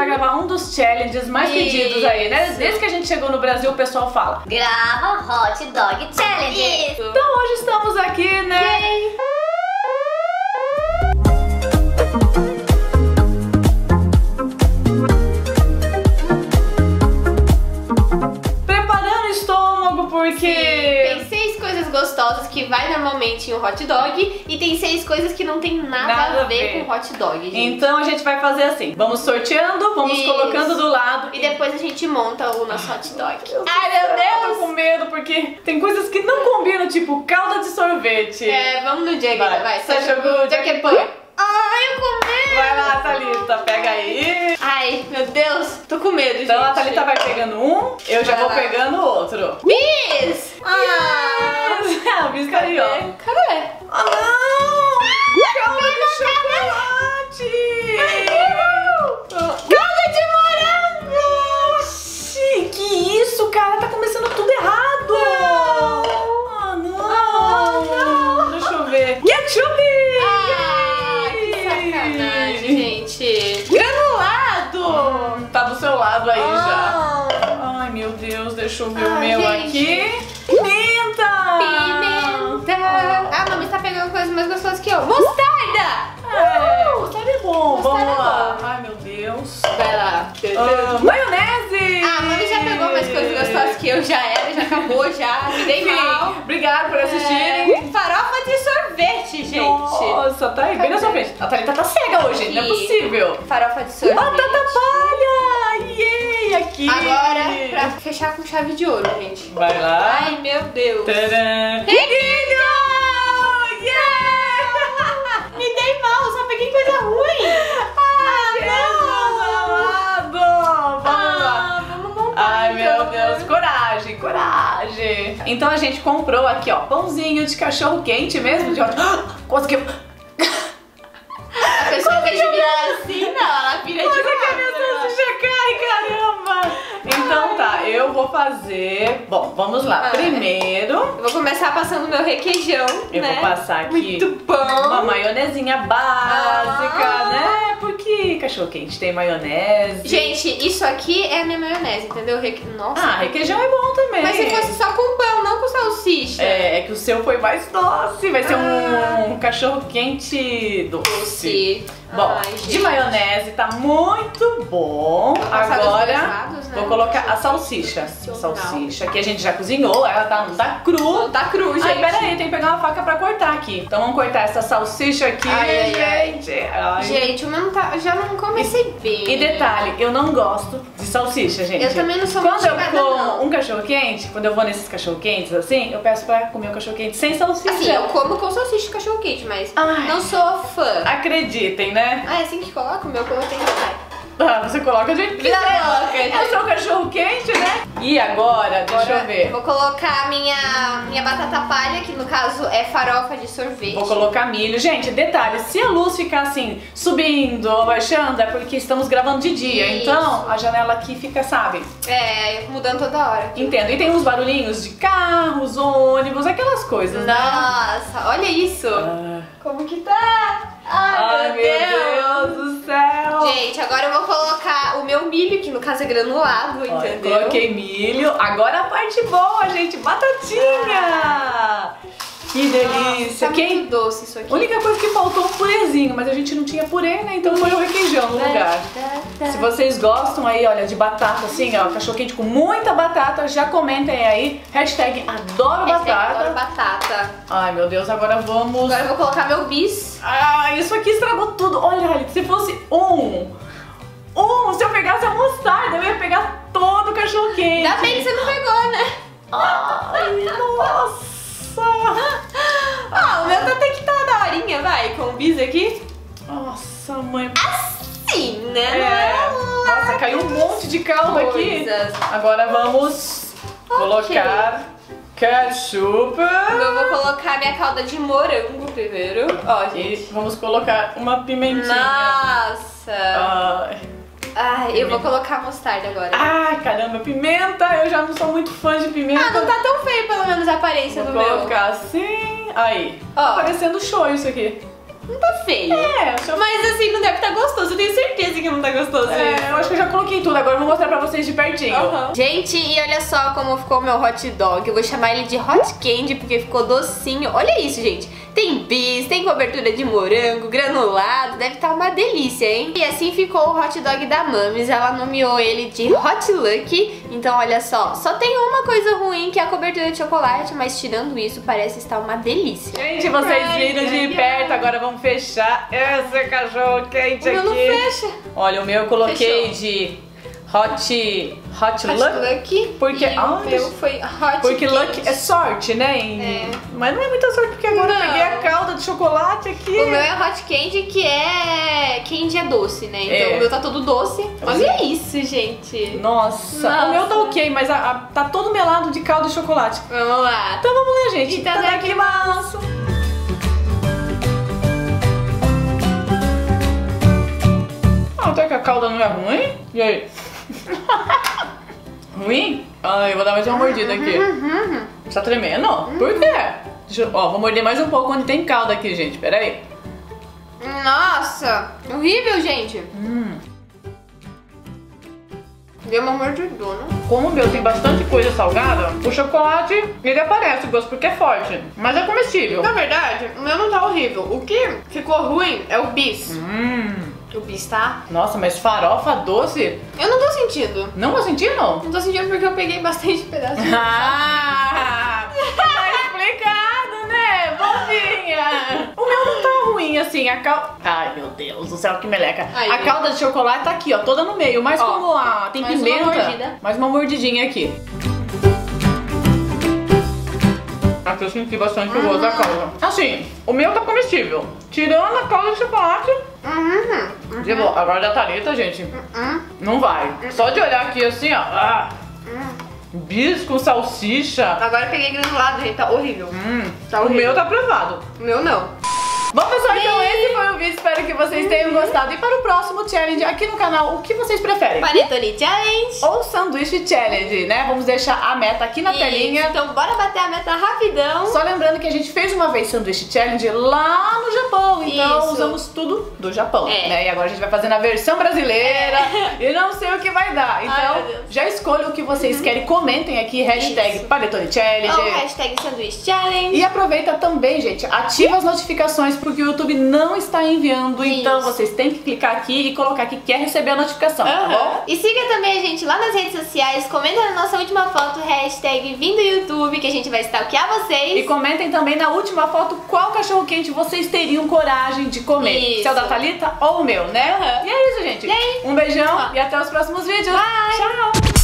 pra gravar um dos challenges mais pedidos aí, né? Desde que a gente chegou no Brasil, o pessoal fala: grava Hot Dog Challenge! Isso. Então hoje estamos aqui, né? Preparando o estômago, porque... Sim, tem 6 coisas gostosas que vai normalmente em um hot dog e tem 6 coisas que não tem nada a ver com hot dog, gente. Então a gente vai fazer assim, vamos sorteando, vamos colocando do lado e depois a gente monta o nosso hot dog. Ai meu Deus! Eu tô com medo porque tem coisas que não combinam, tipo calda de sorvete. É, vamos no Diego, vai. Só jogo. Ai, eu com medo! Vai lá, Thalita, pega aí. Ai, meu Deus, tô com medo, gente. Então a Thalita vai pegando um, eu já vou pegando o outro. Miss! Ah, o Miss caiu. Cadê? Ah, não! Calda de chocolate! Calda de morango! Oxi, que isso, cara? Tá começando tudo errado! Ah, não! Ah, não! Deixa eu ver. Ketchup! Granulado! Tá do seu lado aí já. Ai, meu Deus, deixa eu ver o meu aqui. Pimenta! Ah, a Mami tá pegando coisas mais gostosas que eu. Mostarda! Mostarda é bom, vamos lá. Ai, meu Deus. Vai lá. Maionese! Ah, a Mami já pegou mais coisas gostosas que eu. Já era, já acabou, já. Me dei mal. Obrigada por assistirem. Farofa de sorvete, gente. Nossa, tá aí, bem na sua frente. A Thalita tá cega hoje, não é possível. Farofa de sorvete. Batata palha! Yay, aqui. Agora, pra fechar com chave de ouro, gente. Vai lá. Ai, meu Deus. Tadã. Reguinho! Yeah! Me dei mal, só peguei coisa ruim. Coragem. Então a gente comprou aqui, ó, pãozinho de cachorro quente mesmo, de conseguiu. A pessoa vai virar assim, não, ela vira de lado. Olha que a minha testa já cai, caramba. Então tá, eu vou fazer... Bom, vamos lá. Primeiro... eu vou começar passando meu requeijão, eu vou passar aqui... muito bom! Uma maionezinha básica, né? Porque cachorro-quente tem maionese... Gente, isso aqui é a minha maionese, entendeu? Nossa! Ah, requeijão é bom também! Mas se fosse só com pão, não com salsicha! É que o seu foi mais doce, vai ser um cachorro-quente doce! Bom, de maionese tá muito bom. Agora vou colocar a salsicha. Salsicha que a gente já cozinhou, ela tá cru. Não tá cru, gente. Ai, peraí, tem que pegar uma faca pra cortar aqui. Então vamos cortar essa salsicha aqui. Ai, gente. Ai. Gente, eu já não comecei bem. E detalhe, eu não gosto de salsicha, gente. Eu também não sou muito chegada, não. Quando eu como um cachorro-quente, quando eu vou nesses cachorro-quentes assim, eu peço pra comer um cachorro-quente sem salsicha. Assim, eu como com salsicha e cachorro-quente, mas não sou fã. Acreditem, né? Ah, é assim que coloca? O meu coloquei no pai. Ah, você coloca de jeito que é o seu cachorro quente, né? E agora, deixa eu ver. Vou colocar a minha batata palha, que no caso é farofa de sorvete. Vou colocar milho. Gente, detalhe, se a luz ficar assim, subindo ou baixando, é porque estamos gravando de dia. Isso. Então, a janela aqui fica, sabe? É, mudando toda hora. Aqui. Entendo. E tem uns barulhinhos de carros, ônibus, aquelas coisas, Nossa, olha isso. Como que tá? Ai, meu Deus do céu! Gente, agora eu vou colocar o meu milho, que no caso é granulado, entendeu? Coloquei milho. Agora a parte boa, gente, batatinha! Que delícia! Nossa, tá muito doce isso aqui. A única coisa que faltou foi um purezinho, mas a gente não tinha purê, né? Então foi o requeijão no lugar. Se vocês gostam aí, olha, de batata assim, ó, cachorro quente com muita batata, já comentem aí. Hashtag adoro batata. Adoro batata. Ai, meu Deus, agora vamos... Agora eu vou colocar meu bis. Ah, isso aqui estragou tudo. Olha, se fosse se eu pegasse a mostarda, eu ia pegar todo o cachorro quente. Ainda bem que você não pegou, né? Ai, nossa! Ah, o meu tá até que tá na horinha, vai, com o bis aqui. Nossa, mãe. Assim, né? É. Nossa, caiu um monte de calda aqui. Agora vamos colocar ketchup. Eu vou colocar minha calda de morango primeiro. Ó, gente. E vamos colocar uma pimentinha. Nossa. Eu vou colocar mostarda agora. Ai, caramba, pimenta, eu já não sou muito fã de pimenta. Ah, não tá tão feio, pelo menos a aparência do meu. Vou colocar assim, aí. Ó, tá parecendo show isso aqui. Não tá feio. É, eu... Mas assim, não deve estar gostoso. Eu tenho certeza que não tá gostoso. É, eu acho que eu já coloquei tudo. Agora eu vou mostrar pra vocês de pertinho. Uhum. Gente, e olha só como ficou o meu hot dog. Eu vou chamar ele de hot candy porque ficou docinho. Olha isso, gente. Tem bis, tem cobertura de morango, granulado. Deve estar uma delícia, hein? E assim ficou o hot dog da Mami's. Ela nomeou ele de Hot Lucky. Então, olha só. Só tem uma coisa ruim, que é a cobertura de chocolate. Mas tirando isso, parece estar uma delícia. Gente, vocês viram de perto. Agora vamos fechar esse cachorro quente aqui. O meu não fecha. Olha, o meu eu coloquei de Hot Luck. Porque o meu foi Hot Porque Candy. Luck é sorte, né? É. Mas não é muita sorte, porque agora eu peguei a calda de chocolate aqui. O meu é Hot Candy, que é... Candy é doce, né? Então o meu tá todo doce. Olha isso, gente. Nossa. O meu tá ok, mas tá todo melado de calda de chocolate. Vamos lá. Então vamos lá, gente. Então daqui mais. Até que a calda não é ruim? E aí? Ruim? Ai, eu vou dar mais uma mordida aqui. Tá tremendo? Por quê? Deixa eu, vou morder mais um pouco onde tem calda aqui, gente. Pera aí. Nossa! Horrível, gente! Deu uma mordidona. Como o meu tem bastante coisa salgada, o chocolate, ele aparece o gosto porque é forte. Mas é comestível. Na verdade, o meu não tá horrível. O que ficou ruim é o bis. O bis, tá? Nossa, mas farofa doce? Eu não tô sentindo. Não tô sentindo? Não tô sentindo porque eu peguei bastante pedaço. Ah! Tá explicado, né, bovinha? O meu não tá ruim, assim, a calda... Ai, meu Deus do céu, que meleca. Aí, a calda de chocolate tá aqui, ó, toda no meio. Mas como lá, tem mais pimenta... Mais uma mordida. Mais uma mordidinha aqui. Aqui eu senti bastante o gosto da calda. Assim, o meu tá comestível. Tirando a calda de chocolate... Agora da Thalita, gente, não vai. Só de olhar aqui assim, ó. Bis com salsicha. Agora eu peguei granulado, gente. Tá horrível. Tá horrível. O meu tá aprovado. O meu não. Bom, pessoal, então esse foi o vídeo. Espero que vocês tenham gostado. E para o próximo challenge aqui no canal, o que vocês preferem? Panetone Challenge ou Sanduíche Challenge, né? Vamos deixar a meta aqui na telinha. Então bora bater a meta rapidão. Só lembrando que a gente fez uma vez Sanduíche Challenge lá no Japão. Então usamos tudo do Japão, né? E agora a gente vai fazer na versão brasileira. E não sei o que vai dar. Então já escolham o que vocês querem. Comentem aqui, hashtag Panetone Challenge ou hashtag Sanduíche Challenge. E aproveita também, gente, ativa as notificações, porque o YouTube não está enviando. Então vocês têm que clicar aqui e colocar que quer receber a notificação, tá bom? E siga também a gente lá nas redes sociais. Comenta na nossa última foto, hashtag Vindo YouTube, que a gente vai stalkear vocês. E comentem também na última foto qual cachorro quente vocês teriam coragem de comer. Se é o da Thalita ou o meu, né? E é isso, gente. Um beijão e até os próximos vídeos. Bye. Tchau!